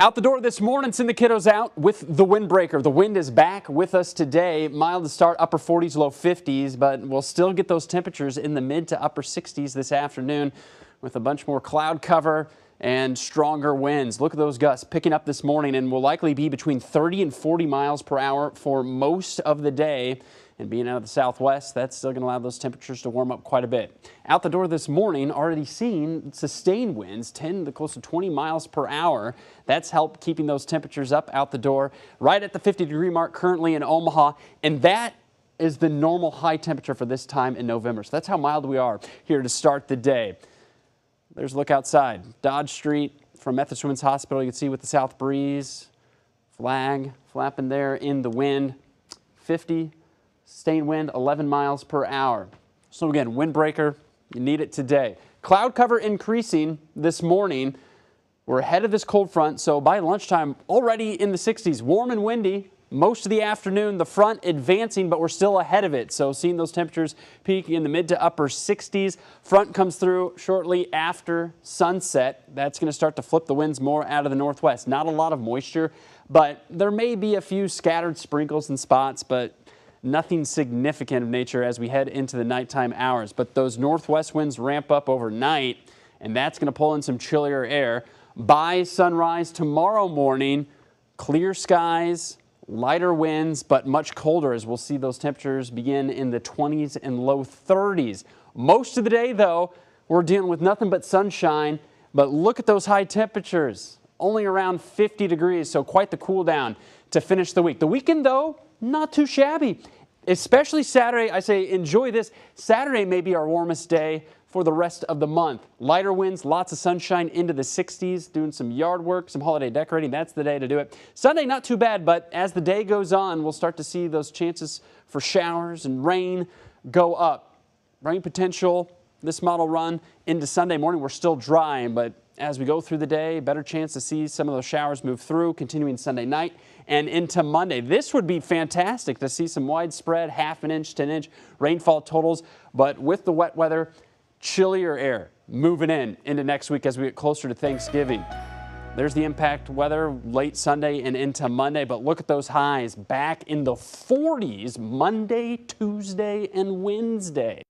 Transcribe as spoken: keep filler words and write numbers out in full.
Out the door this morning, send the kiddos out with the windbreaker. The wind is back with us today. Mild to start, upper forties, low fifties, but we'll still get those temperatures in the mid to upper sixties this afternoon with a bunch more cloud cover and stronger winds. Look at those gusts picking up this morning and will likely be between thirty and forty miles per hour for most of the day. And being out of the southwest, that's still going to allow those temperatures to warm up quite a bit. Out the door this morning, already seen sustained winds, ten to close to twenty miles per hour. That's helped keeping those temperatures up out the door, right at the fifty degree mark currently in Omaha. And that is the normal high temperature for this time in November. So that's how mild we are here to start the day. There's a look outside. Dodge Street from Methodist Women's Hospital. You can see with the south breeze, flag flapping there in the wind. fifty, sustained wind, eleven miles per hour. So again, windbreaker, you need it today. Cloud cover increasing this morning. We're ahead of this cold front, so by lunchtime, already in the sixties, warm and windy. Most of the afternoon, the front advancing, but we're still ahead of it. So seeing those temperatures peaking in the mid to upper sixties. Front comes through shortly after sunset. That's going to start to flip the winds more out of the northwest. Not a lot of moisture, but there may be a few scattered sprinkles in spots, but nothing significant of nature as we head into the nighttime hours. But those northwest winds ramp up overnight, and that's going to pull in some chillier air. By sunrise tomorrow morning, clear skies, lighter winds, but much colder as we'll see those temperatures begin in the twenties and low thirties. Most of the day, though, we're dealing with nothing but sunshine. But look at those high temperatures, only around fifty degrees, so quite the cool down to finish the week. The weekend, though, not too shabby, especially Saturday. I say enjoy this. Saturday may be our warmest day for the rest of the month. Lighter winds, lots of sunshine into the sixties, doing some yard work, some holiday decorating. That's the day to do it. Sunday, not too bad, but as the day goes on, we'll start to see those chances for showers and rain go up. Rain potential this model run into Sunday morning. We're still dry, but as we go through the day, better chance to see some of those showers move through, continuing Sunday night and into Monday. This would be fantastic to see some widespread half an inch, ten inch rainfall totals, but with the wet weather, chillier air moving in into next week as we get closer to Thanksgiving. There's the impact weather late Sunday and into Monday, but look at those highs back in the forties Monday, Tuesday, and Wednesday.